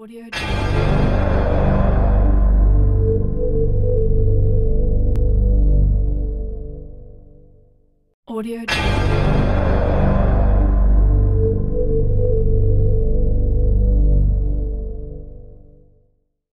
Audio. Audio.